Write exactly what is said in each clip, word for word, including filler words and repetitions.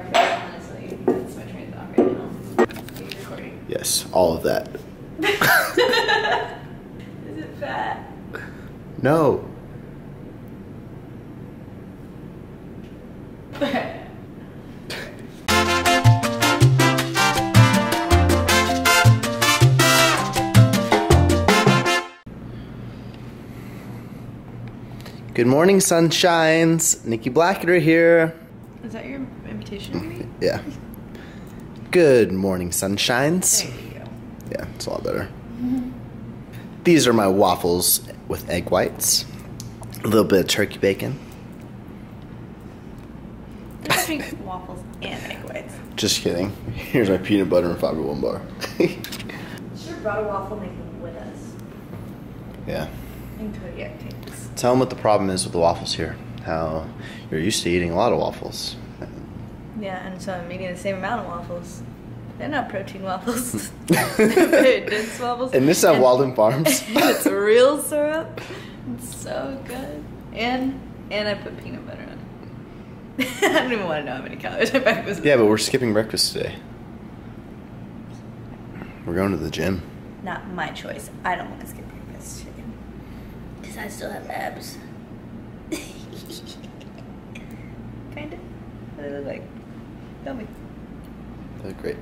breakfast, honestly. That's my train of thought right now. Are you recording? Yes, all of that. Is it fat? No. Good morning, sunshines. Nikki Blackketter here. Is that your invitation to me? Yeah. Good morning, sunshines. There you go. Yeah, it's a lot better. Mm-hmm. These are my waffles with egg whites. A little bit of turkey bacon. You're just drinking waffles and egg whites. Just kidding. Here's my peanut butter and fiber one bar. You should have brought a waffle maker with us. Yeah. And Kodiak tapes. Tell them what the problem is with the waffles here. How you're used to eating a lot of waffles. Yeah, and so I'm eating the same amount of waffles. They're not protein waffles. They're dense waffles. And this is at Walden Farms. It's real syrup. It's so good. And and I put peanut butter on it. I don't even want to know how many calories my breakfast was. Yeah, but we're skipping breakfast today. We're going to the gym. Not my choice. I don't want to skip breakfast today. Because I still have abs. Kind of. What do they look like? Tell me. They look great.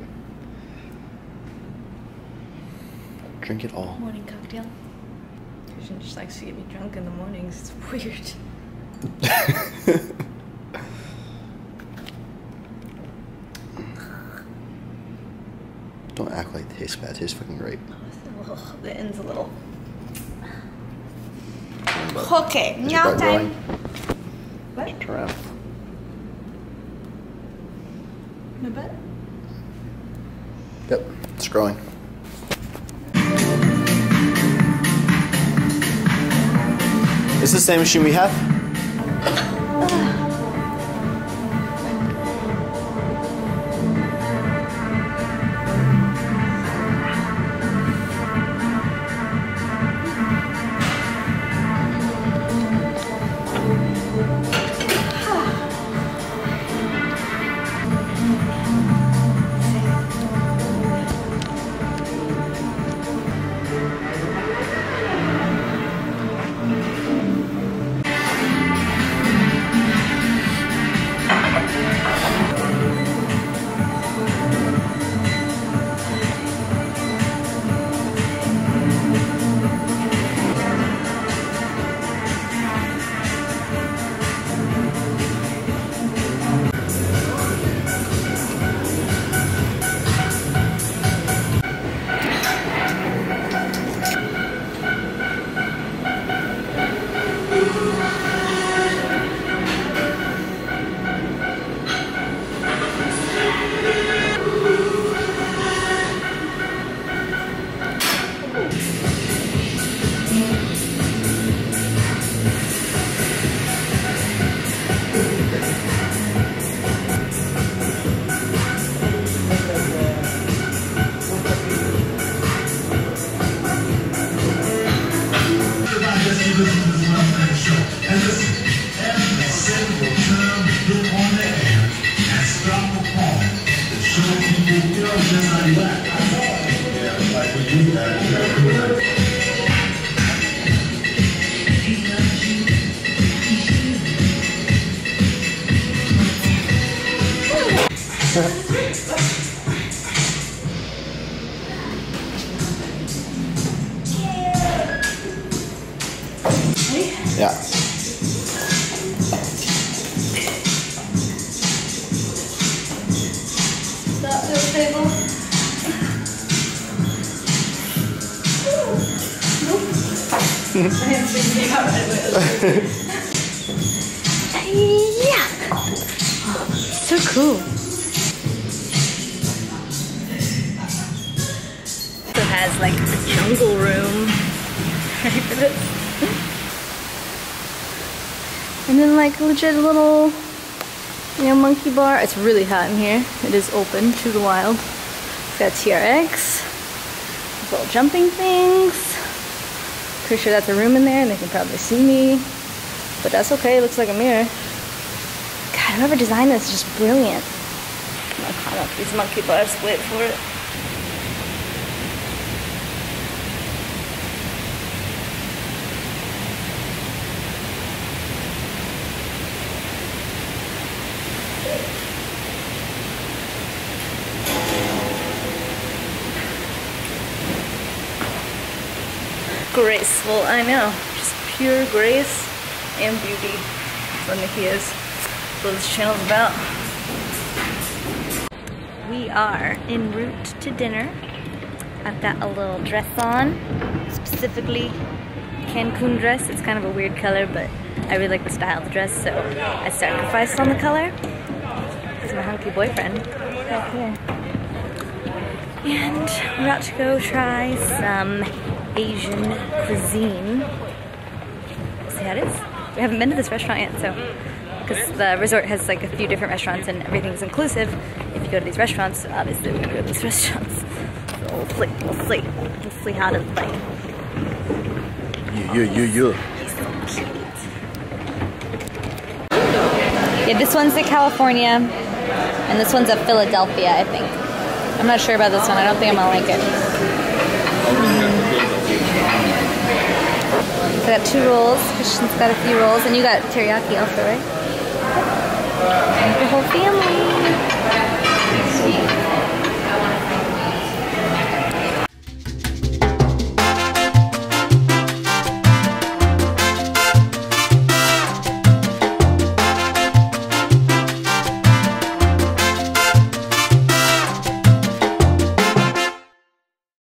Drink it all. Morning cocktail. Christian just likes to get me drunk in the mornings. It's weird. Don't act like it tastes bad. It tastes fucking great. Oh, the end's a little... Okay, now time. What? Just turn around. My butt? Yep, it's growing. It's the same machine we have. So cool. So it has like a jungle room. Ready for this? And then like legit little, you know, monkey bar. It's really hot in here. It is open to the wild. It's got T R X. These little jumping things. Pretty sure that's a room in there and they can probably see me. But that's okay, it looks like a mirror. God, whoever designed this is just brilliant. not caught up. These monkey bars wait for it. Graceful, I know, just pure grace and beauty. That's what Nikki is, that's what this channel's about. We are en route to dinner. I've got a little dress on, specifically Cancun dress. It's kind of a weird color, but I really like the style of the dress, so I sacrificed on the color. It's my hunky boyfriend back here. And we're about to go try some Asian cuisine. See how it is? We haven't been to this restaurant yet, so because the resort has like a few different restaurants and everything's inclusive. If you go to these restaurants, so obviously we're gonna go to these restaurants. So we'll see, we'll see, we'll see how it's like. Yeah, yeah, yeah, yeah. He's so cute. Yeah, this one's in California, and this one's at Philadelphia, I think. I'm not sure about this one. I don't think I'm gonna like it. So I got two rolls, Christian's got a few rolls, and you got teriyaki also, right? Your whole family!